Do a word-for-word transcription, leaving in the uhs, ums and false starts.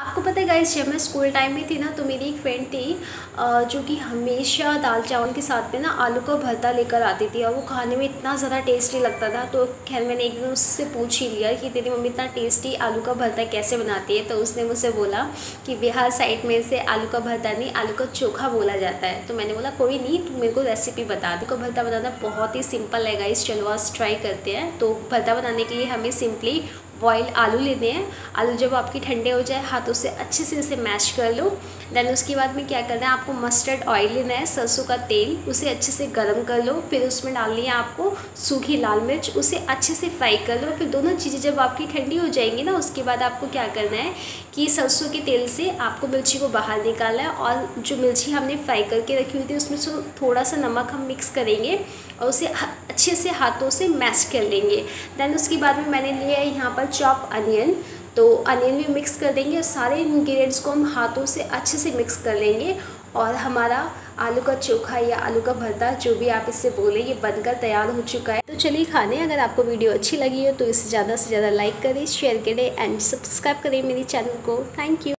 आपको पता है गाइस, जब मैं स्कूल टाइम में थी ना तो मेरी एक फ्रेंड थी जो कि हमेशा दाल चावल के साथ में ना आलू का भरता लेकर आती थी और वो खाने में इतना ज़्यादा टेस्टी लगता था। तो खैर मैंने एक दिन उससे पूछ ही लिया कि तेरी मम्मी इतना टेस्टी आलू का भरता कैसे बनाती है। तो उसने मुझसे बोला कि बिहार साइड में इसे आलू का भरता नहीं, आलू का चोखा बोला जाता है। तो मैंने बोला कोई नहीं, तुम मेरे को रेसिपी बता। आलू का भरता बनाना बहुत ही सिंपल है गाइस, चलो आज ट्राई करते हैं। तो भरता बनाने के लिए हमें सिंपली बॉयल आलू लेने हैं। आलू जब आपके ठंडे हो जाए हाथों से अच्छे से इसे मैश कर लो। दैन उसके बाद में क्या करना है, आपको मस्टर्ड ऑयल लेना है, सरसों का तेल, उसे अच्छे से गर्म कर लो। फिर उसमें डालनी है आपको सूखी लाल मिर्च, उसे अच्छे से फ्राई कर लो। फिर दोनों चीज़ें जब आपकी ठंडी हो जाएंगी ना, उसके बाद आपको क्या करना है कि सरसों के तेल से आपको मिर्ची को बाहर निकालना है और जो मिर्ची हमने फ्राई करके रखी हुई थी उसमें थोड़ा सा नमक हम मिक्स करेंगे और उसे अच्छे से हाथों से मैश कर लेंगे। दैन उसके बाद में मैंने लिया है यहाँ पर चॉप अनियन, तो अनियन भी मिक्स कर देंगे और सारे इंग्रेडिएंट्स को हम हाथों से अच्छे से मिक्स कर लेंगे और हमारा आलू का चोखा या आलू का भरता जो भी आप इससे बोले ये बनकर तैयार हो चुका है। तो चलिए खाने। अगर आपको वीडियो अच्छी लगी हो तो इसे ज़्यादा से ज़्यादा लाइक करें, शेयर करें एंड सब्सक्राइब करें मेरे चैनल को। Thank you.